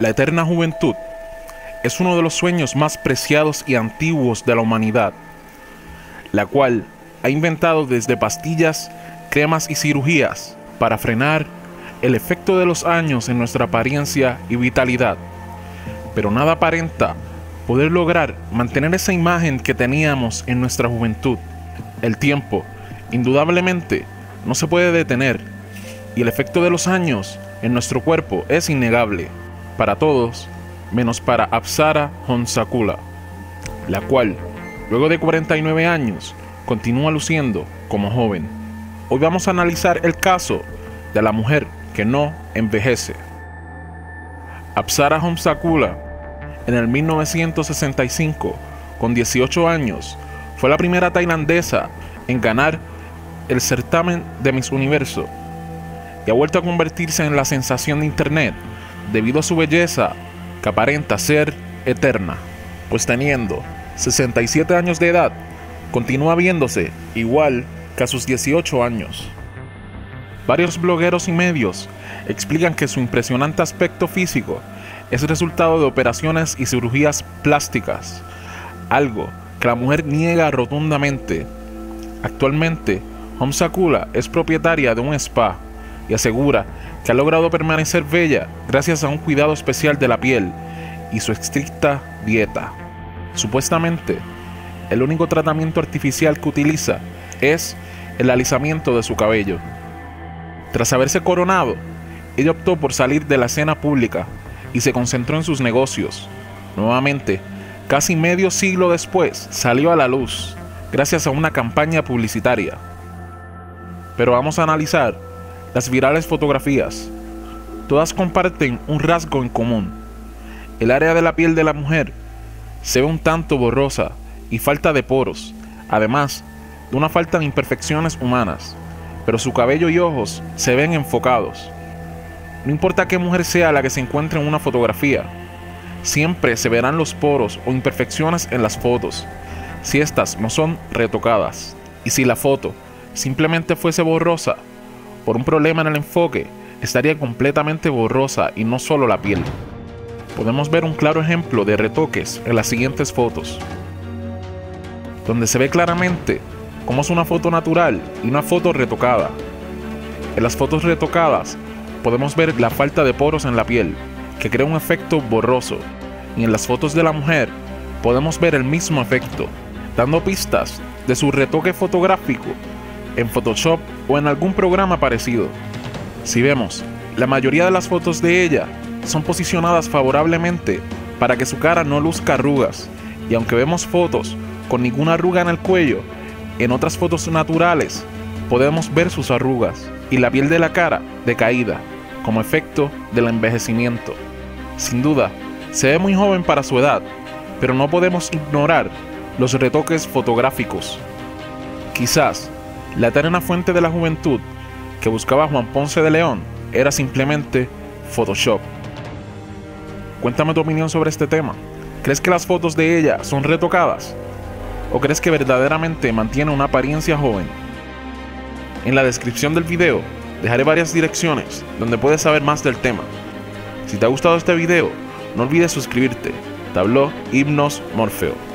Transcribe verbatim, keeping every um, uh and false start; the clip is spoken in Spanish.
La eterna juventud es uno de los sueños más preciados y antiguos de la humanidad, la cual ha inventado desde pastillas, cremas y cirugías para frenar el efecto de los años en nuestra apariencia y vitalidad. Pero nada aparenta poder lograr mantener esa imagen que teníamos en nuestra juventud. El tiempo, indudablemente, no se puede detener y el efecto de los años en nuestro cuerpo es innegable para todos, menos para Apsara Hongsakula, la cual, luego de cuarenta y nueve años, continúa luciendo como joven. Hoy vamos a analizar el caso de la mujer que no envejece. Apsara Hongsakula, en el mil novecientos sesenta y cinco, con dieciocho años, fue la primera tailandesa en ganar el certamen de Miss Universo y ha vuelto a convertirse en la sensación de internet debido a su belleza que aparenta ser eterna, pues teniendo sesenta y siete años de edad, continúa viéndose igual que a sus dieciocho años. Varios blogueros y medios explican que su impresionante aspecto físico es resultado de operaciones y cirugías plásticas, algo que la mujer niega rotundamente. Actualmente, Hongsakula es propietaria de un spa y asegura que ha logrado permanecer bella gracias a un cuidado especial de la piel y su estricta dieta. Supuestamente, el único tratamiento artificial que utiliza es el alisamiento de su cabello. Tras haberse coronado, ella optó por salir de la escena pública y se concentró en sus negocios. Nuevamente, casi medio siglo después, salió a la luz gracias a una campaña publicitaria. Pero vamos a analizar las virales fotografías. Todas comparten un rasgo en común. El área de la piel de la mujer se ve un tanto borrosa y falta de poros, además de una falta de imperfecciones humanas, pero su cabello y ojos se ven enfocados. No importa qué mujer sea la que se encuentre en una fotografía, siempre se verán los poros o imperfecciones en las fotos, si estas no son retocadas. Y si la foto simplemente fuese borrosa por un problema en el enfoque, estaría completamente borrosa y no solo la piel. Podemos ver un claro ejemplo de retoques en las siguientes fotos, donde se ve claramente cómo es una foto natural y una foto retocada. En las fotos retocadas podemos ver la falta de poros en la piel, que crea un efecto borroso, y en las fotos de la mujer podemos ver el mismo efecto, dando pistas de su retoque fotográfico en Photoshop o en algún programa parecido. Si vemos, la mayoría de las fotos de ella son posicionadas favorablemente para que su cara no luzca arrugas, y aunque vemos fotos con ninguna arruga en el cuello, en otras fotos naturales podemos ver sus arrugas y la piel de la cara decaída como efecto del envejecimiento. Sin duda, se ve muy joven para su edad, pero no podemos ignorar los retoques fotográficos. Quizás la eterna fuente de la juventud que buscaba Juan Ponce de León era simplemente Photoshop. Cuéntame tu opinión sobre este tema. ¿Crees que las fotos de ella son retocadas? ¿O crees que verdaderamente mantiene una apariencia joven? En la descripción del video dejaré varias direcciones donde puedes saber más del tema. Si te ha gustado este video, no olvides suscribirte. Te habló Himnos Morfeo.